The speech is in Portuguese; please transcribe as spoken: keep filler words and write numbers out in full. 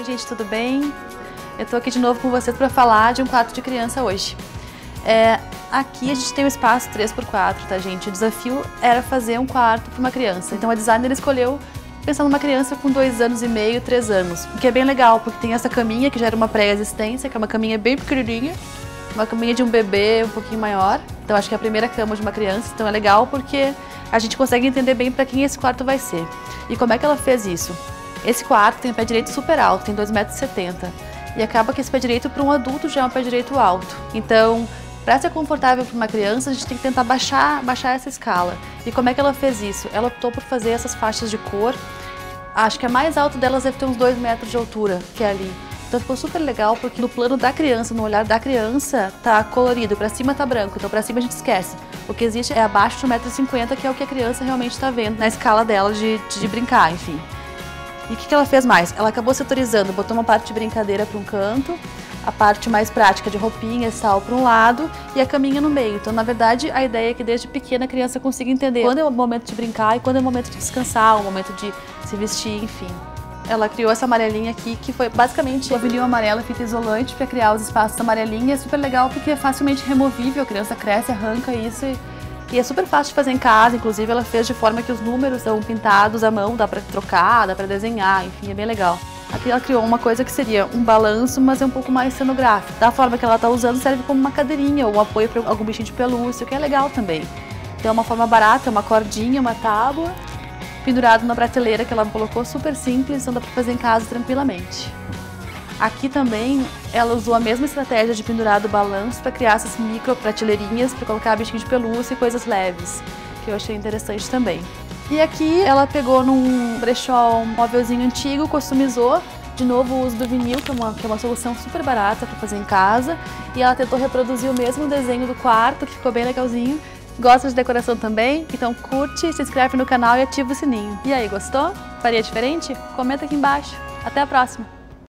Oi gente, tudo bem? Eu tô aqui de novo com vocês para falar de um quadro de criança hoje. É, aqui a gente tem um espaço três por quatro, tá gente? O desafio era fazer um quarto para uma criança, então a designer escolheu pensar numa criança com dois anos e meio, três anos, o que é bem legal, porque tem essa caminha que já era uma pré-existência, que é uma caminha bem pequenininha, uma caminha de um bebê um pouquinho maior, então acho que é a primeira cama de uma criança, então é legal porque a gente consegue entender bem para quem esse quarto vai ser. E como é que ela fez isso? Esse quarto tem um pé direito super alto, tem dois metros e setenta, e acaba que esse pé direito para um adulto já é um pé direito alto. Então, para ser confortável para uma criança, a gente tem que tentar baixar, baixar essa escala. E como é que ela fez isso? Ela optou por fazer essas faixas de cor, acho que a mais alta delas deve ter uns dois metros de altura, que é ali. Então ficou super legal porque no plano da criança, no olhar da criança, tá colorido, para cima tá branco, então para cima a gente esquece. O que existe é abaixo de um metro e cinquenta, que é o que a criança realmente está vendo na escala dela de, de brincar, enfim. E o que ela fez mais? Ela acabou setorizando, botou uma parte de brincadeira para um canto, a parte mais prática de roupinha e sal para um lado e a caminha no meio. Então, na verdade, a ideia é que desde pequena a criança consiga entender quando é o momento de brincar e quando é o momento de descansar, o momento de se vestir, enfim. Ela criou essa amarelinha aqui, que foi basicamente vinil amarelo, fita isolante para criar os espaços amarelinha. É super legal porque é facilmente removível, a criança cresce, arranca isso e... E é super fácil de fazer em casa, inclusive ela fez de forma que os números são pintados à mão, dá pra trocar, dá pra desenhar, enfim, é bem legal. Aqui ela criou uma coisa que seria um balanço, mas é um pouco mais cenográfico. Da forma que ela tá usando serve como uma cadeirinha ou um apoio para algum bichinho de pelúcia, o que é legal também. Então é uma forma barata, é uma cordinha, uma tábua, pendurado na prateleira que ela colocou, super simples, então dá pra fazer em casa tranquilamente. Aqui também ela usou a mesma estratégia de pendurar do balanço para criar essas micro prateleirinhas para colocar bichinho de pelúcia e coisas leves, que eu achei interessante também. E aqui ela pegou num brechó um móvelzinho antigo, customizou, de novo o uso do vinil, que é uma, que é uma solução super barata para fazer em casa, e ela tentou reproduzir o mesmo desenho do quarto, que ficou bem legalzinho. Gosta de decoração também? Então curte, se inscreve no canal e ativa o sininho. E aí, gostou? Faria diferente? Comenta aqui embaixo. Até a próxima!